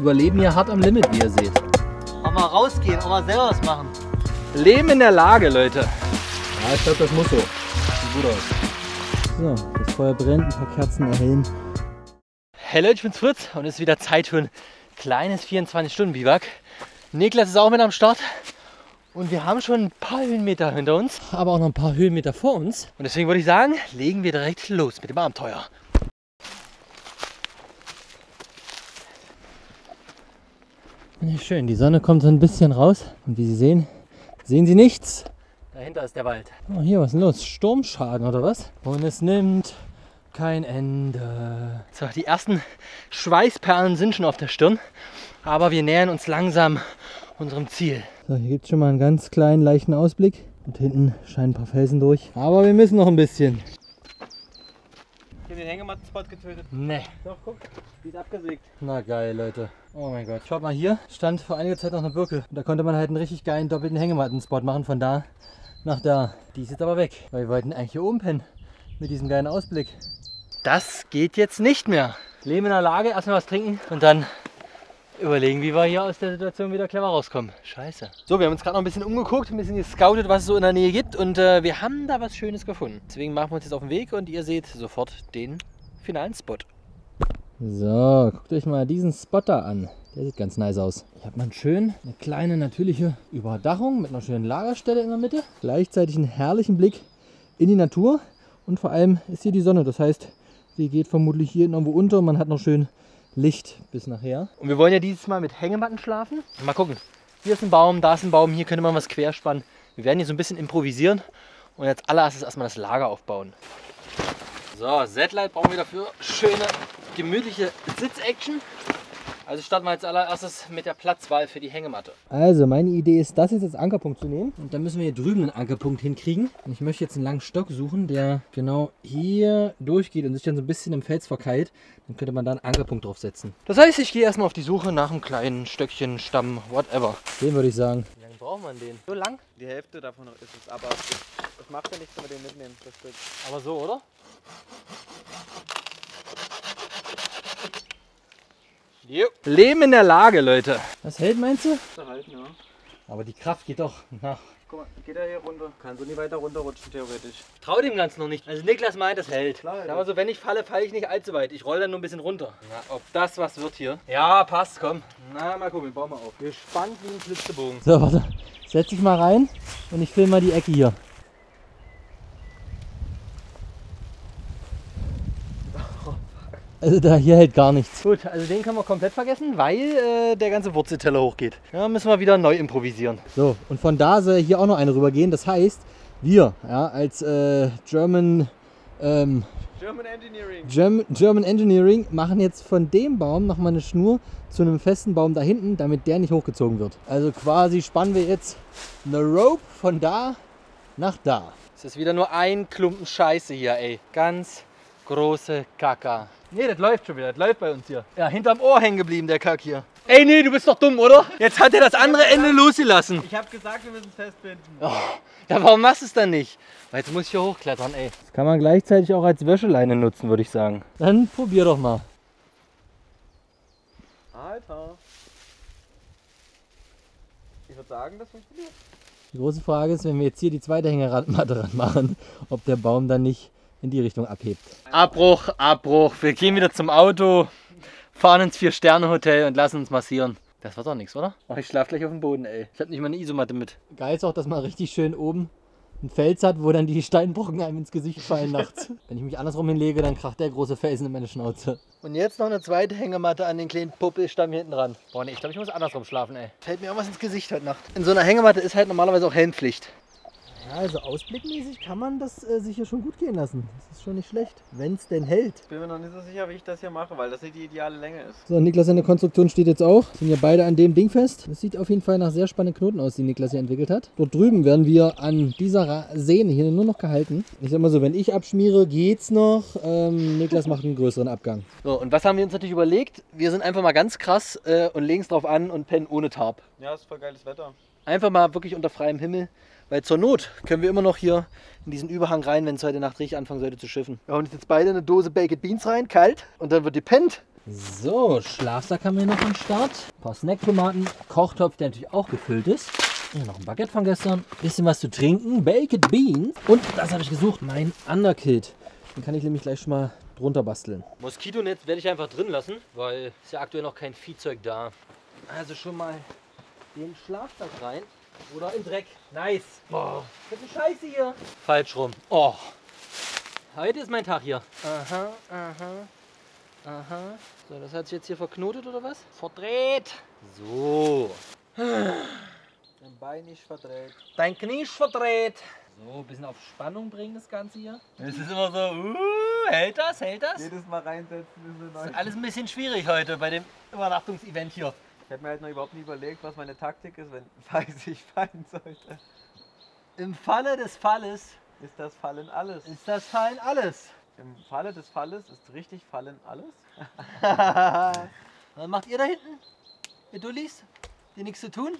Überleben hier hart am Limit, wie ihr seht. Auch mal rausgehen, auch mal selber was machen. Leben in der Lage, Leute. Ja, ich glaube, das muss so. Sieht gut aus. So, das Feuer brennt, ein paar Kerzen erhellen. Hey Leute, ich bin's Fritz und es ist wieder Zeit für ein kleines 24-Stunden-Biwak. Niklas ist auch mit am Start. Und wir haben schon ein paar Höhenmeter hinter uns, aber auch noch ein paar Höhenmeter vor uns. Und deswegen würde ich sagen, legen wir direkt los mit dem Abenteuer. Ja, schön, die Sonne kommt so ein bisschen raus. Und wie Sie sehen, sehen Sie nichts. Dahinter ist der Wald. Oh, hier, was ist denn los? Sturmschaden oder was? Und es nimmt kein Ende. So, die ersten Schweißperlen sind schon auf der Stirn. Aber wir nähern uns langsam unserem Ziel. So, hier gibt es schon mal einen ganz kleinen, leichten Ausblick. Und hinten scheinen ein paar Felsen durch. Aber wir müssen noch ein bisschen. Ich hab den Hängematten-Spot getötet. Nee. Doch, guck, die ist abgesägt. Na geil, Leute. Oh mein Gott. Schaut mal, hier stand vor einiger Zeit noch eine Birke. Und da konnte man halt einen richtig geilen, doppelten Hängematten-Spot machen. Von da nach da. Die ist jetzt aber weg. Weil wir wollten eigentlich hier oben pennen. Mit diesem geilen Ausblick. Das geht jetzt nicht mehr. Leben in der Lage, erstmal was trinken und dann überlegen, wie wir hier aus der Situation wieder clever rauskommen. Scheiße. So, wir haben uns gerade noch ein bisschen umgeguckt, ein bisschen gescoutet, was es so in der Nähe gibt und wir haben da was Schönes gefunden. Deswegen machen wir uns jetzt auf den Weg und ihr seht sofort den finalen Spot. So, guckt euch mal diesen Spot da an. Der sieht ganz nice aus. Hier hat man schön eine kleine natürliche Überdachung mit einer schönen Lagerstelle in der Mitte. Gleichzeitig einen herrlichen Blick in die Natur und vor allem ist hier die Sonne. Das heißt, die geht vermutlich hier irgendwo unter und man hat noch schön Licht bis nachher. Und wir wollen ja dieses Mal mit Hängematten schlafen. Mal gucken. Hier ist ein Baum, da ist ein Baum, hier könnte man was querspannen. Wir werden hier so ein bisschen improvisieren und als allererstes erstmal das Lager aufbauen. So, Setlight brauchen wir dafür. Schöne, gemütliche Sitz-Action. Also starten wir als allererstes mit der Platzwahl für die Hängematte. Also meine Idee ist, das jetzt als Ankerpunkt zu nehmen. Und dann müssen wir hier drüben einen Ankerpunkt hinkriegen. Und ich möchte jetzt einen langen Stock suchen, der genau hier durchgeht und sich dann so ein bisschen im Fels verkeilt. Dann könnte man da einen Ankerpunkt draufsetzen. Das heißt, ich gehe erstmal auf die Suche nach einem kleinen Stöckchen, Stamm, whatever. Den würde ich sagen. Wie lange braucht man den? So lang? Die Hälfte davon ist es, aber das macht ja nichts, wenn wir den mitnehmen. Das stimmt. Aber so, oder? Yep. Leben in der Lage, Leute. Das hält, meinst du? Das halten, ja. Aber die Kraft geht doch nach. Guck mal, geht er hier runter. Kann so nie weiter runterrutschen, theoretisch. Ich trau dem Ganzen noch nicht. Also Niklas meint, das hält. Klar, ja. Aber so, wenn ich falle, falle ich nicht allzu weit. Ich roll dann nur ein bisschen runter. Na, ob das was wird hier? Ja, passt, komm. Na, mal gucken, wir bauen mal auf. Wir spannen wie ein Klitzebogen. So, warte. Setz dich mal rein und ich filme mal die Ecke hier. Also da hier hält gar nichts. Gut, also den können wir komplett vergessen, weil der ganze Wurzelteller hochgeht. Ja, müssen wir wieder neu improvisieren. So, und von da soll hier auch noch eine rüber gehen. Das heißt, wir als German Engineering machen jetzt von dem Baum nochmal eine Schnur zu einem festen Baum da hinten, damit der nicht hochgezogen wird. Also quasi spannen wir jetzt eine Rope von da nach da. Es ist wieder nur ein Klumpen Scheiße hier, ey. Ganz große Kacka. Nee, das läuft schon wieder, das läuft bei uns hier. Ja, hinterm Ohr hängen geblieben, der Kack hier. Ey, nee, du bist doch dumm, oder? Jetzt hat er das andere Ende losgelassen. Ich hab gesagt, wir müssen es festbinden. Oh, ja, warum machst du es dann nicht? Weil jetzt muss ich hier hochklettern, ey. Das kann man gleichzeitig auch als Wäscheleine nutzen, würde ich sagen. Dann probier doch mal. Alter. Ich würde sagen, das funktioniert. Die große Frage ist, wenn wir jetzt hier die zweite Hängematte ranmachen, ob der Baum dann nicht in die Richtung abhebt. Abbruch, Abbruch. Wir gehen wieder zum Auto, fahren ins 4-Sterne-Hotel und lassen uns massieren. Das war doch nichts, oder? Oh, ich schlafe gleich auf dem Boden, ey. Ich habe nicht mal eine Isomatte mit. Geil ist auch, dass man richtig schön oben einen Fels hat, wo dann die Steinbrocken einem ins Gesicht fallen nachts. Wenn ich mich andersrum hinlege, dann kracht der große Felsen in meine Schnauze. Und jetzt noch eine zweite Hängematte an den kleinen Puppelstamm hinten ran. Boah, nee, ich glaube, ich muss andersrum schlafen, ey. Fällt mir irgendwas ins Gesicht heute Nacht. In so einer Hängematte ist halt normalerweise auch Helmpflicht. Ja, also ausblickmäßig kann man das sich hier schon gut gehen lassen. Das ist schon nicht schlecht, wenn es denn hält. Ich bin mir noch nicht so sicher, wie ich das hier mache, weil das nicht die ideale Länge ist. So, Niklas, seine Konstruktion steht jetzt auch. Sind ja beide an dem Ding fest. Das sieht auf jeden Fall nach sehr spannenden Knoten aus, die Niklas hier entwickelt hat. Dort drüben werden wir an dieser Sehne hier nur noch gehalten. Ich sag mal so, wenn ich abschmiere, geht's noch. Niklas macht einen größeren Abgang. So, und was haben wir uns natürlich überlegt? Wir sind einfach mal ganz krass und legen es drauf an und pennen ohne Tarp. Ja, ist voll geiles Wetter. Einfach mal wirklich unter freiem Himmel. Weil zur Not können wir immer noch hier in diesen Überhang rein, wenn es heute Nacht richtig anfangen sollte zu schiffen. Wir hauen jetzt beide eine Dose Baked Beans rein, kalt, und dann wird gepennt. So, Schlafsack haben wir noch am Start. Ein paar Snacktomaten, Kochtopf, der natürlich auch gefüllt ist. Ja, noch ein Baguette von gestern, bisschen was zu trinken, Baked Beans. Und, das habe ich gesucht, mein Underkit. Den kann ich nämlich gleich schon mal drunter basteln. Moskitonetz werde ich einfach drin lassen, weil ist ja aktuell noch kein Viehzeug da. Also schon mal den Schlafsack rein. Oder in Dreck. Nice. Boah, das ist eine Scheiße hier. Falsch rum. Oh. Heute ist mein Tag hier. Aha, aha, aha. So, das hat sich jetzt hier verknotet oder was? Verdreht. So. Dein Bein ist verdreht. Dein Knie ist verdreht. So, ein bisschen auf Spannung bringen das Ganze hier. Es ist immer so, hält das, hält das. Jedes Mal reinsetzen. Das ist alles ein bisschen schwierig heute bei dem Übernachtungsevent hier. Ich habe mir halt noch überhaupt nicht überlegt, was meine Taktik ist, wenn ich fallen sollte. Im Falle des Falles ist das Fallen alles. Ist das Fallen alles. Im Falle des Falles ist richtig Fallen alles. Was macht ihr da hinten? Ihr Dullis, die nichts zu tun?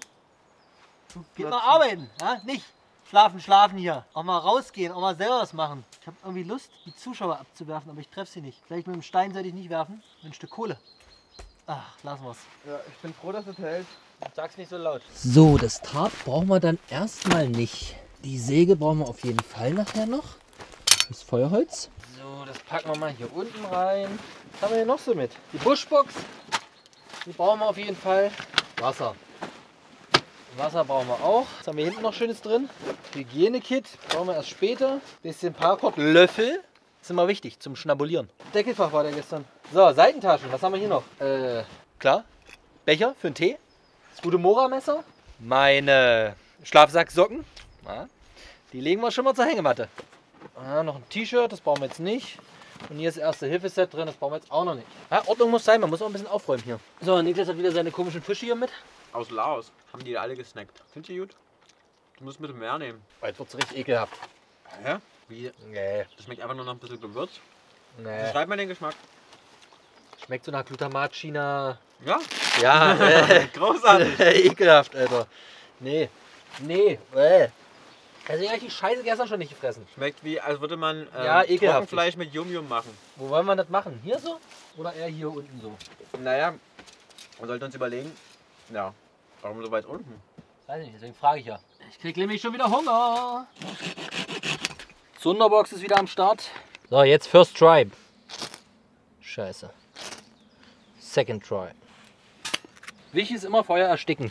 Geht mal arbeiten, ja? Nicht schlafen, schlafen hier. Auch mal rausgehen, auch mal selber was machen. Ich habe irgendwie Lust, die Zuschauer abzuwerfen, aber ich treffe sie nicht. Vielleicht mit dem Stein sollte ich nicht werfen, mit ein Stück Kohle. Ach, lassen wir's. Ja, ich bin froh, dass es hält. Sag's nicht so laut. So, das Tarp brauchen wir dann erstmal nicht. Die Säge brauchen wir auf jeden Fall nachher noch. Das Feuerholz. So, das packen wir mal hier unten rein. Was haben wir hier noch so mit? Die Buschbox. Die brauchen wir auf jeden Fall. Wasser. Wasser brauchen wir auch. Was haben wir hinten noch Schönes drin? Hygienekit brauchen wir erst später. Bisschen Parkott-Löffel. Das ist immer wichtig zum Schnabulieren. Deckelfach war der gestern. So, Seitentaschen. Was haben wir hier noch? Klar. Becher für den Tee. Das gute Mora-Messer. Meine Schlafsacksocken. Na, die legen wir schon mal zur Hängematte. Ah, noch ein T-Shirt. Das brauchen wir jetzt nicht. Und hier ist das Erste-Hilfe-Set drin. Das brauchen wir jetzt auch noch nicht. Ja, Ordnung muss sein. Man muss auch ein bisschen aufräumen hier. So, Niklas hat wieder seine komischen Fische hier mit. Aus Laos. Haben die alle gesnackt. Findet ihr gut? Du musst mit dem Meer nehmen. Jetzt wird es richtig ekelhaft. Hä? Wie? Nee. Das schmeckt einfach nur noch ein bisschen Gewürz. Nee. Beschreib mal den Geschmack. Schmeckt so nach Glutamat China. Ja? Ja. Großartig. Ekelhaft, Alter. Nee. Nee. Also ich habe die Scheiße gestern schon nicht gefressen. Schmeckt wie, als würde man ja, Trockenfleisch mit Yum-Yum machen. Wo wollen wir das machen? Hier so? Oder eher hier unten so? Naja, man sollte uns überlegen, ja, warum so weit unten? Weiß nicht, deswegen frage ich ja. Ich krieg nämlich schon wieder Hunger. Sunderbox ist wieder am Start. So, jetzt First Try. Scheiße. Second Try. Wichtig ist immer Feuer ersticken.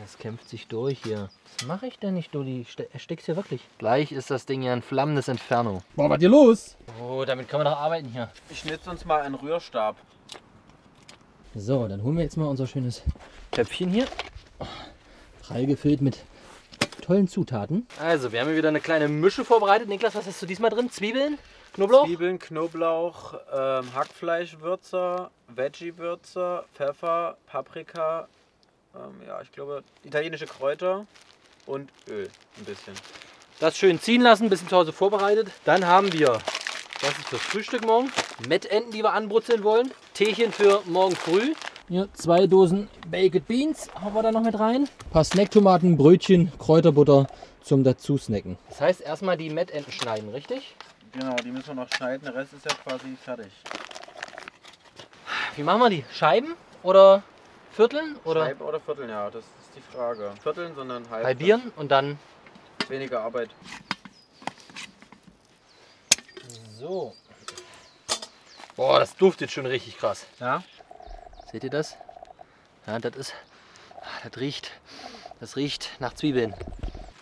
Das kämpft sich durch hier. Was mache ich denn nicht, Dulli? Ich erstick's hier wirklich. Gleich ist das Ding hier ein flammendes Inferno. Boah, was hier los? Oh, damit können wir noch arbeiten hier. Ich schnitze uns mal einen Rührstab. So, dann holen wir jetzt mal unser schönes Töpfchen hier. Oh, prall gefüllt mit tollen Zutaten. Also, wir haben hier wieder eine kleine Mische vorbereitet. Niklas, was hast du diesmal drin? Zwiebeln, Knoblauch? Zwiebeln, Knoblauch, Hackfleischwürzer, Veggiewürzer, Pfeffer, Paprika, ja, ich glaube italienische Kräuter und Öl ein bisschen. Das schön ziehen lassen, ein bisschen zu Hause vorbereitet. Dann haben wir, das ist fürs Frühstück morgen, Mettenten, die wir anbrutzeln wollen. Teechen für morgen früh. Hier 2 Dosen Baked Beans haben wir da noch mit rein. Ein paar Snacktomaten, Brötchen, Kräuterbutter zum dazu snacken. Das heißt erstmal die Mettenten schneiden, richtig? Genau, die müssen wir noch schneiden, der Rest ist ja quasi fertig. Wie machen wir die? Scheiben oder Vierteln? Oder? Scheiben oder Vierteln, ja, das ist die Frage. Vierteln, sondern halb. Halbieren und dann? Weniger Arbeit. So. Boah, das duftet schon richtig krass. Ja. Seht ihr das? Ja, das ist, das riecht nach Zwiebeln.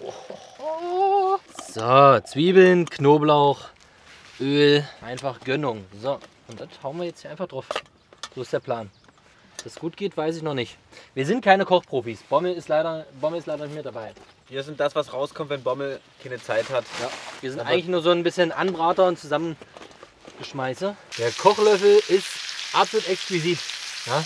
Oh. So, Zwiebeln, Knoblauch, Öl, einfach Gönnung. So, und das hauen wir jetzt hier einfach drauf. So ist der Plan. Ob das gut geht, weiß ich noch nicht. Wir sind keine Kochprofis. Bommel ist leider nicht mehr dabei. Wir sind das, was rauskommt, wenn Bommel keine Zeit hat. Ja. Wir sind eigentlich nur so ein bisschen Anbrater und Zusammengeschmeiße. Der Kochlöffel ist absolut exquisit. Ja,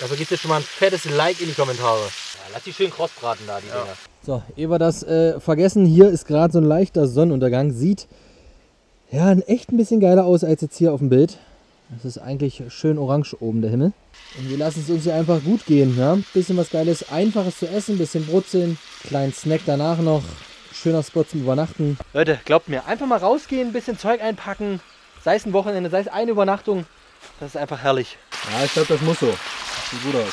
dafür gibt es schon mal ein fettes Like in die Kommentare. Ja, lass die schön krossbraten da, die Dinger. Ja. So, ehe wir das vergessen, hier ist gerade so ein leichter Sonnenuntergang. Sieht ja echt ein bisschen geiler aus als jetzt hier auf dem Bild. Das ist eigentlich schön orange oben, der Himmel. Und wir lassen es uns hier einfach gut gehen. Ja? Bisschen was Geiles, Einfaches zu essen, bisschen brutzeln, kleinen Snack danach noch, schöner Spot zum Übernachten. Leute, glaubt mir, einfach mal rausgehen, ein bisschen Zeug einpacken, sei es ein Wochenende, sei es eine Übernachtung. Das ist einfach herrlich. Ja, ich glaube, das muss so. Das sieht gut aus.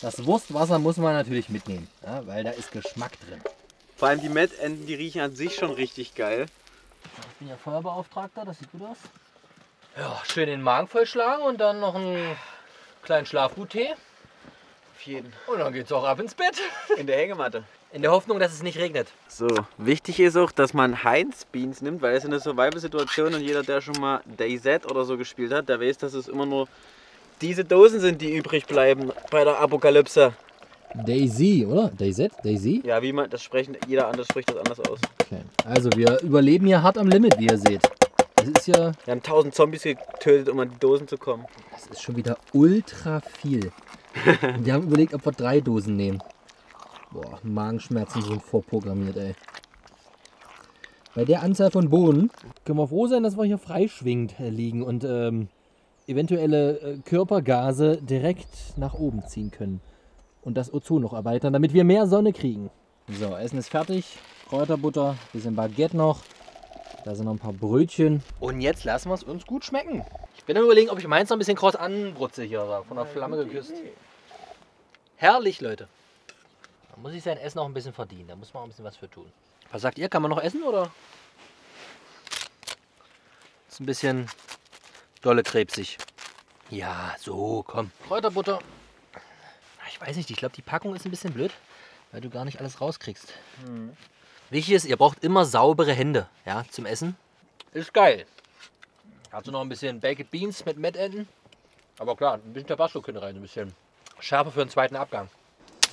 Das Wurstwasser muss man natürlich mitnehmen, ja, weil da ist Geschmack drin. Vor allem die Mettenten, die riechen an sich schon richtig geil. Ich bin ja Feuerbeauftragter, das sieht gut aus. Ja, schön den Magen vollschlagen und dann noch einen kleinen Schlafguttee. Auf jeden. Und dann geht's auch ab ins Bett. In der Hängematte. In der Hoffnung, dass es nicht regnet. So, wichtig ist auch, dass man Heinz-Beans nimmt, weil es eine Survival-Situation und jeder, der schon mal DayZ oder so gespielt hat, der weiß, dass es immer nur diese Dosen sind, die übrig bleiben bei der Apokalypse. DayZ, oder? DayZ? DayZ? Ja, wie man das sprechen, jeder anders spricht das anders aus. Okay. Also wir überleben hier hart am Limit, wie ihr seht. Das ist ja... Wir haben 1000 Zombies getötet, um an die Dosen zu kommen. Das ist schon wieder ultra viel. Und wir haben überlegt, ob wir 3 Dosen nehmen. Boah, Magenschmerzen sind vorprogrammiert, ey. Bei der Anzahl von Bohnen können wir froh sein, dass wir hier freischwingend liegen und eventuelle Körpergase direkt nach oben ziehen können. Und das Ozon noch erweitern, damit wir mehr Sonne kriegen. So, Essen ist fertig. Kräuterbutter, bisschen Baguette noch. Da sind noch ein paar Brötchen. Und jetzt lassen wir es uns gut schmecken. Ich bin am Überlegen, ob ich meins noch ein bisschen kross anbrutze hier. Von der Flamme geküsst. Herrlich, Leute. Da muss ich sein Essen auch ein bisschen verdienen. Da muss man auch ein bisschen was für tun. Was sagt ihr? Kann man noch essen oder? Ist ein bisschen dolle krebsig. Ja, so, komm. Kräuterbutter. Ich weiß nicht, ich glaube, die Packung ist ein bisschen blöd, weil du gar nicht alles rauskriegst. Mhm. Wichtig ist, ihr braucht immer saubere Hände, ja, zum Essen. Ist geil. Also noch ein bisschen Baked Beans mit Mettenten. Aber klar, ein bisschen Tabasco können rein, ein bisschen Schärfe für den zweiten Abgang.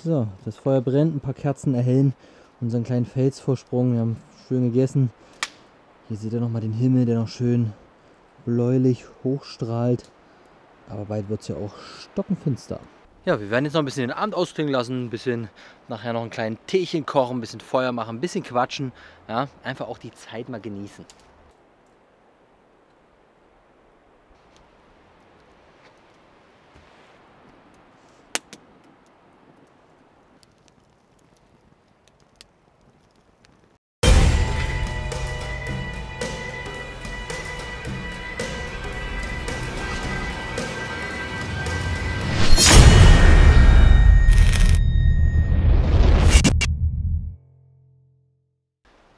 So, das Feuer brennt, ein paar Kerzen erhellen unseren kleinen Felsvorsprung. Wir haben schön gegessen. Hier seht ihr nochmal den Himmel, der noch schön bläulich hochstrahlt. Aber bald wird es ja auch stockenfinster. Ja, wir werden jetzt noch ein bisschen den Abend ausklingen lassen, ein bisschen nachher noch einen kleinen Teechen kochen, ein bisschen Feuer machen, ein bisschen quatschen. Ja, einfach auch die Zeit mal genießen.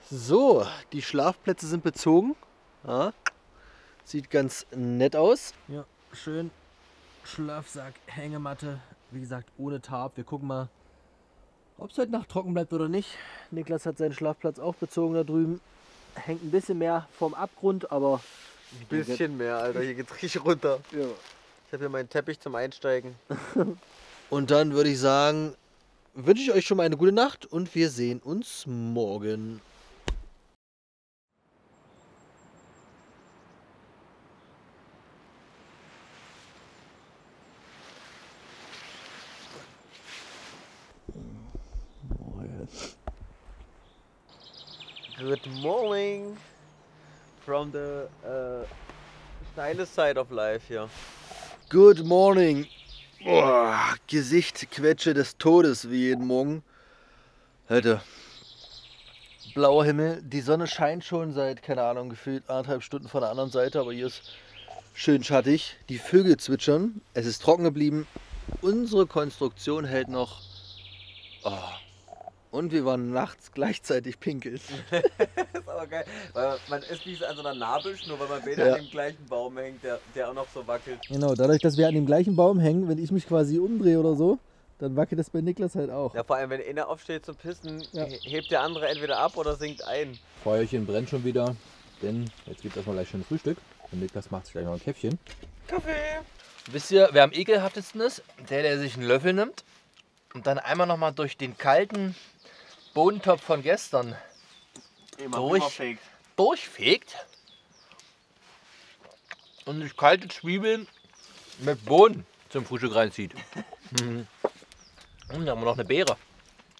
So, die Schlafplätze sind bezogen. Ja, sieht ganz nett aus. Ja, schön. Schlafsack, Hängematte, wie gesagt, ohne Tarp. Wir gucken mal, ob es heute Nacht trocken bleibt oder nicht. Niklas hat seinen Schlafplatz auch bezogen da drüben. Hängt ein bisschen mehr vom Abgrund, aber... Ein bisschen mehr, Alter. Hier geht's richtig runter. Ja. Ich habe hier meinen Teppich zum Einsteigen. Und dann würde ich sagen, wünsche ich euch schon mal eine gute Nacht und wir sehen uns morgen. Good morning from the stylist side of life here. Good morning. Boah, Gesichtsquetsche des Todes wie jeden Morgen. Alter. Blauer Himmel. Die Sonne scheint schon seit, keine Ahnung, gefühlt 1,5 Stunden von der anderen Seite, aber hier ist schön schattig. Die Vögel zwitschern. Es ist trocken geblieben. Unsere Konstruktion hält noch. Oh. Und wir waren nachts gleichzeitig pinkeln. Das ist aber geil, weil man ist nicht an so einer Nabelschnur, weil man weder an dem gleichen Baum hängt, der auch noch so wackelt. Genau, dadurch, dass wir an dem gleichen Baum hängen, wenn ich mich quasi umdrehe oder so, dann wackelt das bei Niklas halt auch. Ja, vor allem, wenn einer aufsteht zum Pissen, hebt der andere entweder ab oder sinkt ein. Feuerchen brennt schon wieder, denn jetzt gibt es erstmal gleich schön Frühstück. Und Niklas macht sich gleich noch ein Käffchen. Kaffee! Wisst ihr, wer am ekelhaftesten ist? Der sich einen Löffel nimmt und dann einmal nochmal durch den kalten Bodentopf von gestern durchfegt und sich kalte Zwiebeln mit Bohnen zum Frühstück reinzieht. Und da haben wir noch eine Beere,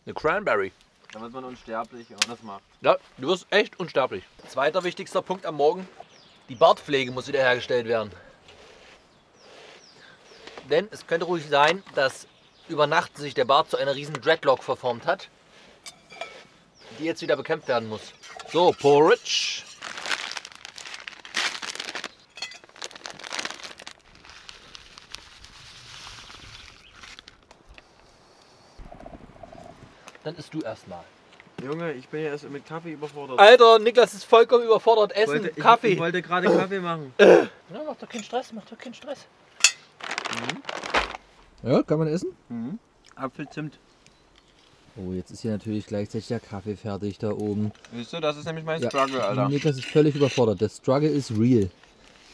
eine Cranberry. Da wird man unsterblich, wenn man das macht. Ja, du wirst echt unsterblich. Zweiter wichtigster Punkt am Morgen, die Bartpflege muss wieder hergestellt werden. Denn es könnte ruhig sein, dass über Nacht sich der Bart zu einer riesen Dreadlock verformt hat, die jetzt wieder bekämpft werden muss. So, Porridge. dann isst du erstmal. Junge, ich bin ja erst mit Kaffee überfordert. Alter, Niklas ist vollkommen überfordert. Essen, Kaffee. Ich wollte gerade Kaffee machen. Ja, mach doch keinen Stress, mach doch keinen Stress. Mhm. Ja, kann man essen? Mhm. Apfel, Zimt. Oh, jetzt ist hier natürlich gleichzeitig der Kaffee fertig da oben. Siehst du, das ist nämlich mein Struggle, Alter. Niklas ist völlig überfordert. Der Struggle ist real.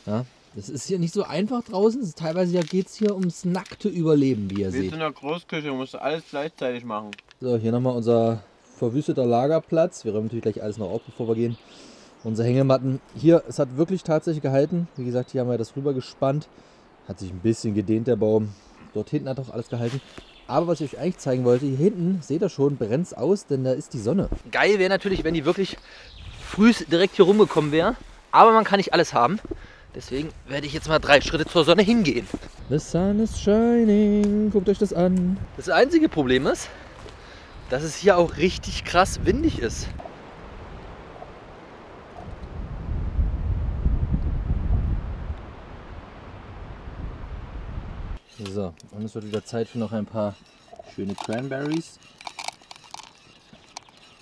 Ja? Das ist hier nicht so einfach draußen. Ist teilweise geht es hier ums nackte Überleben, wie ihr seht. Wir sind in der Großküche, musst du alles gleichzeitig machen. So, hier nochmal unser verwüsteter Lagerplatz. Wir räumen natürlich gleich alles noch auf, bevor wir gehen. Unsere Hängematten. Hier, es hat wirklich tatsächlich gehalten. Wie gesagt, hier haben wir das rüber gespannt. Hat sich ein bisschen gedehnt, der Baum. Dort hinten hat auch alles gehalten. Aber was ich euch eigentlich zeigen wollte, hier hinten, seht ihr schon, brennt es aus, denn da ist die Sonne. Geil wäre natürlich, wenn die wirklich früh direkt hier rumgekommen wäre. Aber man kann nicht alles haben. Deswegen werde ich jetzt mal 3 Schritte zur Sonne hingehen. The sun is shining. Guckt euch das an. Das einzige Problem ist, dass es hier auch richtig krass windig ist. So, und es wird wieder Zeit für noch ein paar schöne Cranberries.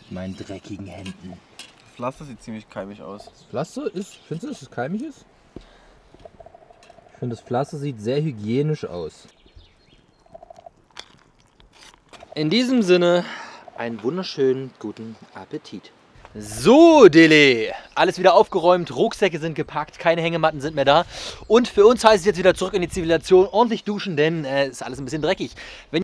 Mit meinen dreckigen Händen. Das Pflaster sieht ziemlich keimig aus. Das Pflaster ist, findest du, dass es keimig ist? Ich finde, das Pflaster sieht sehr hygienisch aus. In diesem Sinne, einen wunderschönen guten Appetit. So, Dele, alles wieder aufgeräumt, Rucksäcke sind gepackt, keine Hängematten sind mehr da. Und für uns heißt es jetzt wieder zurück in die Zivilisation, ordentlich duschen, denn es ist alles ein bisschen dreckig. Wenn